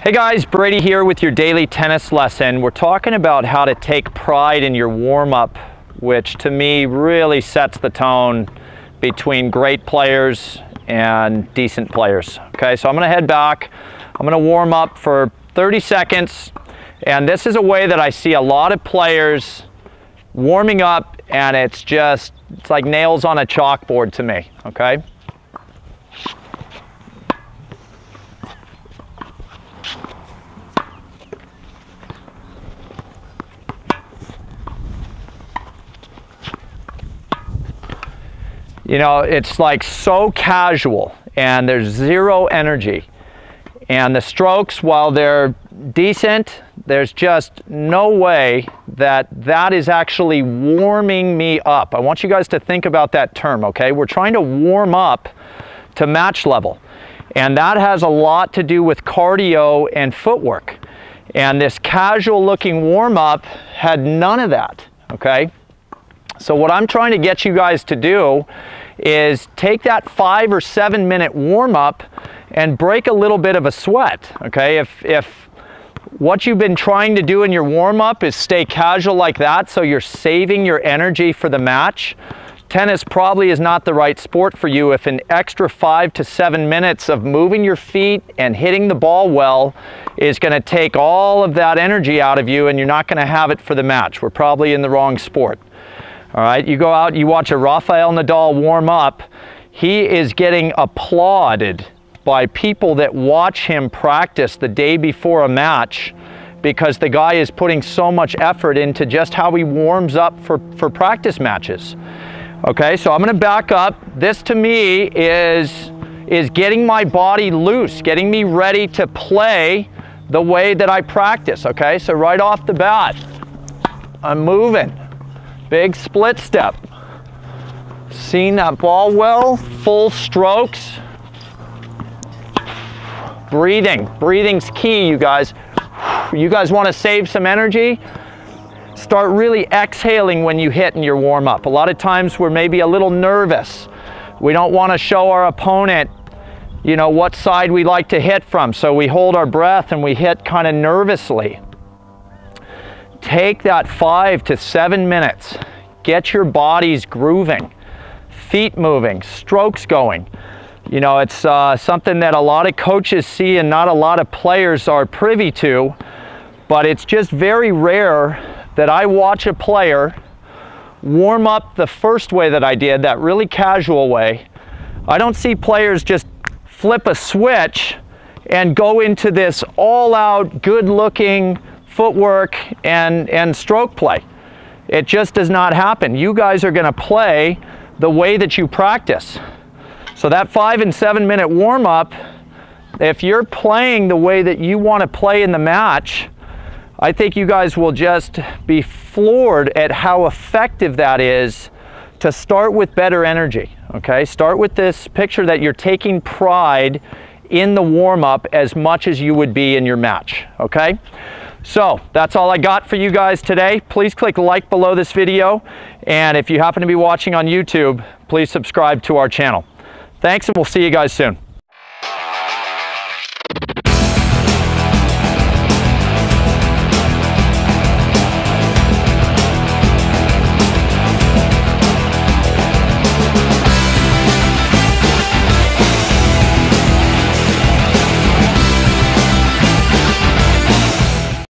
Hey guys, Brady here with your daily tennis lesson. We're talking about how to take pride in your warm-up, which to me really sets the tone between great players and decent players. Okay, so I'm gonna head back. I'm gonna warm up for 30 seconds. And this is a way that I see a lot of players warming up, and it's like nails on a chalkboard to me, okay? You know, it's like so casual and there's zero energy. And the strokes, while they're decent, there's just no way that is actually warming me up. I want you guys to think about that term, okay? We're trying to warm up to match level. And that has a lot to do with cardio and footwork. And this casual looking warm up had none of that, okay? So what I'm trying to get you guys to do is take that 5 or 7 minute warm up and break a little bit of a sweat, okay? If what you've been trying to do in your warm up is stay casual like that, so you're saving your energy for the match, tennis probably is not the right sport for you if an extra 5 to 7 minutes of moving your feet and hitting the ball well is gonna take all of that energy out of you and you're not gonna have it for the match. We're probably in the wrong sport. All right, you go out, you watch a Rafael Nadal warm up. He is getting applauded by people that watch him practice the day before a match because the guy is putting so much effort into just how he warms up for practice matches. Okay, so I'm gonna back up. This to me is getting my body loose, getting me ready to play the way that I practice, okay? So right off the bat, I'm moving. Big split step. Seeing that ball well, full strokes. Breathing, breathing's key, you guys. You guys wanna save some energy? Start really exhaling when you hit in your warm up. A lot of times we're maybe a little nervous. We don't wanna show our opponent, you know, what side we like to hit from. So we hold our breath and we hit kind of nervously. Take that 5 to 7 minutes. Get your bodies grooving, feet moving, strokes going. You know, it's something that a lot of coaches see and not a lot of players are privy to, but it's just very rare that I watch a player warm up the first way that I did, that really casual way. I don't see players just flip a switch and go into this all-out, good-looking footwork and stroke play. It just does not happen. You guys are gonna play the way that you practice. So that 5 and 7 minute warm up, if you're playing the way that you wanna play in the match, I think you guys will just be floored at how effective that is to start with better energy, okay? Start with this picture that you're taking pride in the warm up as much as you would be in your match, okay? So that's all I got for you guys today. Please click like below this video. And if you happen to be watching on YouTube, please subscribe to our channel. Thanks, and we'll see you guys soon.